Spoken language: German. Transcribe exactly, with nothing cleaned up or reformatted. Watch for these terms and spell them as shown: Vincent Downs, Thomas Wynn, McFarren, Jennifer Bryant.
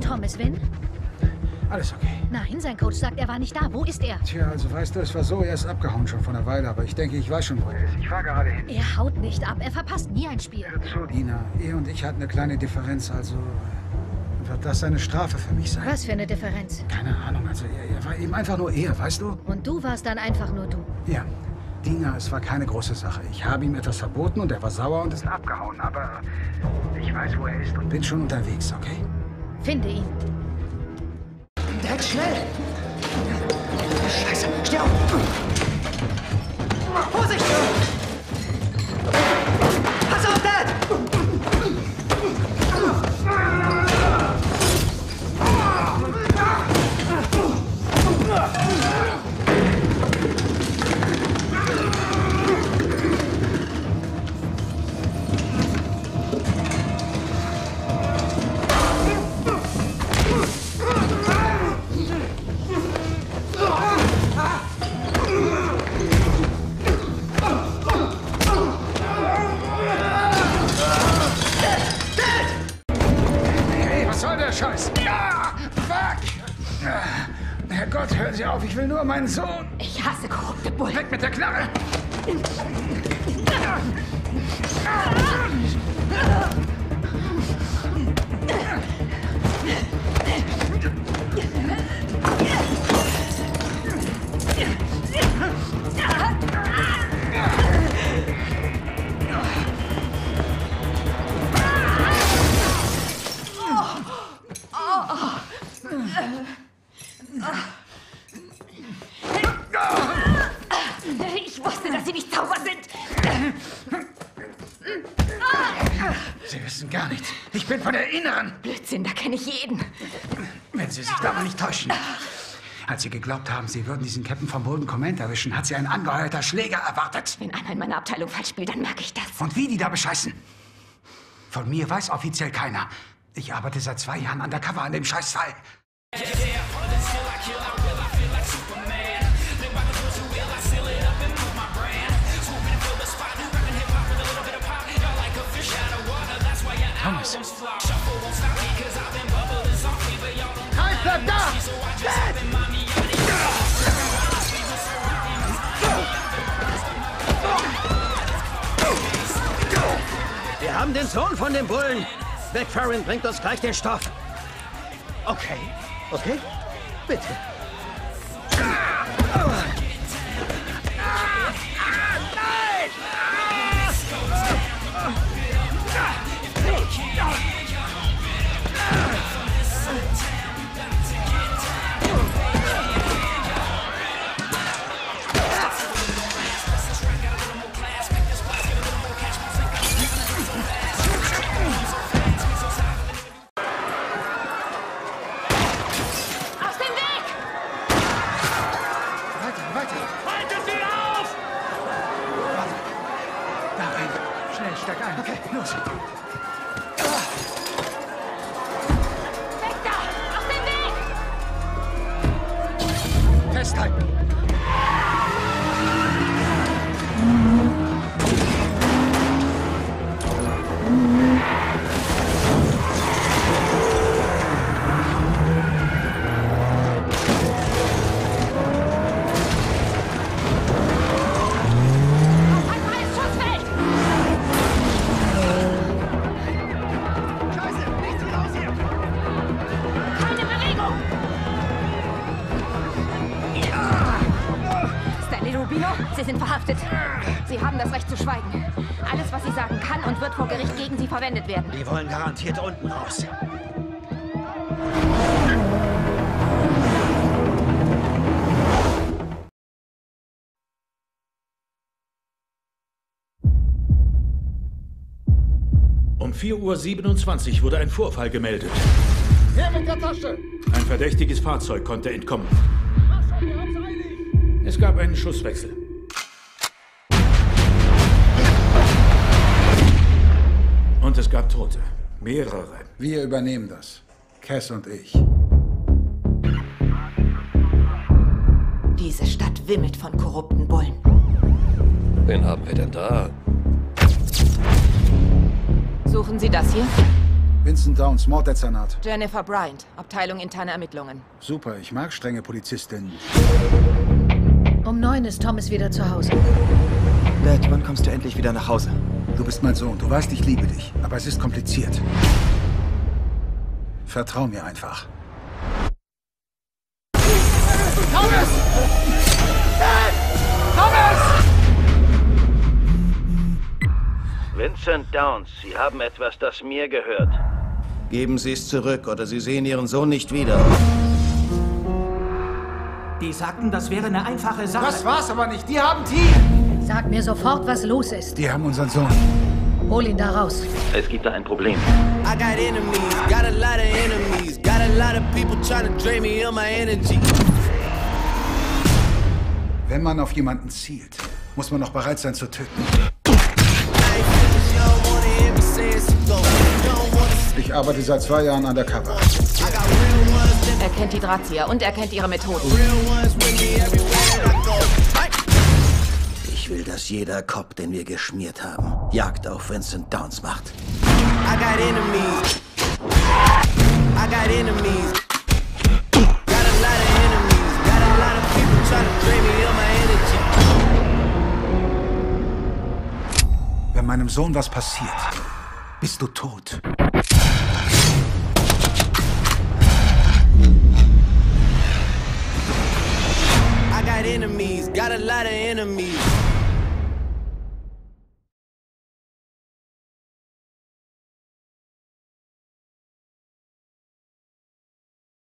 Thomas Wynn? Alles okay. Nein, sein Coach sagt, er war nicht da. Wo ist er? Tja, also weißt du, es war so, er ist abgehauen schon vor einer Weile, aber ich denke, ich weiß schon, wo er ist. Ich war gerade hin. Er haut nicht ab, er verpasst nie ein Spiel. Hör zu, Dina, er und ich hatten eine kleine Differenz, also wird das eine Strafe für mich sein. Was für eine Differenz? Keine Ahnung, also er, er war eben einfach nur er, weißt du? Und du warst dann einfach nur du? Ja. Dina, es war keine große Sache. Ich habe ihm etwas verboten und er war sauer und ist abgehauen, aber ich weiß, wo er ist und bin schon unterwegs, okay? Finde ihn. Direkt schnell! Scheiße, steh auf! Vorsicht! Pass auf, Dad! Scheiß. Ja! Fuck! Herrgott, hören Sie auf, ich will nur meinen Sohn. Ich hasse korrupte Bullen. Weg mit der Knarre! Ich wusste, dass Sie nicht Zauber sind. Sie wissen gar nichts. Ich bin von der Inneren. Blödsinn, da kenne ich jeden. Wenn Sie sich dabei nicht täuschen. Als Sie geglaubt haben, Sie würden diesen Käpt'n vom Boden Comment erwischen, hat Sie ein angeheuerter Schläger erwartet. Wenn einer in meiner Abteilung falsch spielt, dann merke ich das. Und wie die da bescheißen? Von mir weiß offiziell keiner. Ich arbeite seit zwei Jahren undercover an dem Scheißfall. Thomas. Halt, bleib da! Wir haben den Sohn von dem Bullen. McFarren bringt uns gleich den Stoff. Okay, okay, bitte. Steig ein. Okay, los. Weg da! Auf den Weg! Festhalten! Sie sind verhaftet. Sie haben das Recht zu schweigen. Alles, was Sie sagen, kann und wird vor Gericht gegen Sie verwendet werden. Die wollen garantiert unten raus. Um vier Uhr siebenundzwanzig wurde ein Vorfall gemeldet. Her mit der Tasche! Ein verdächtiges Fahrzeug konnte entkommen. Es gab einen Schusswechsel. Und es gab Tote. Mehrere. Wir übernehmen das. Cass und ich. Diese Stadt wimmelt von korrupten Bullen. Wen haben wir denn da? Suchen Sie das hier? Vincent Downs, Morddezernat. Jennifer Bryant, Abteilung interne Ermittlungen. Super, ich mag strenge Polizistinnen. Um neun ist Thomas wieder zu Hause. Dad, wann kommst du endlich wieder nach Hause? Du bist mein Sohn, du weißt, ich liebe dich. Aber es ist kompliziert. Vertrau mir einfach. Thomas! Dad! Thomas! Vincent Downs, Sie haben etwas, das mir gehört. Geben Sie es zurück, oder Sie sehen Ihren Sohn nicht wieder. Die sagten, das wäre eine einfache Sache. Das war's aber nicht, die haben Team! Sag mir sofort, was los ist. Die haben unseren Sohn. Hol ihn da raus. Es gibt da ein Problem. I got enemies, got a lot of enemies, got a lot of people trying to drain me of my energy. Wenn man auf jemanden zielt, muss man noch bereit sein zu töten. Ich arbeite seit zwei Jahren undercover. Er kennt die Drahtzieher und er kennt ihre Methoden. Ich will, dass jeder Cop, den wir geschmiert haben, Jagd auf Vincent Downs macht. I got enemies. I got enemies. Got a lot of enemies. Got a lot of people trying to drain me of my energy. Wenn meinem Sohn was passiert, bist du tot. I got enemies, got a lot of enemies.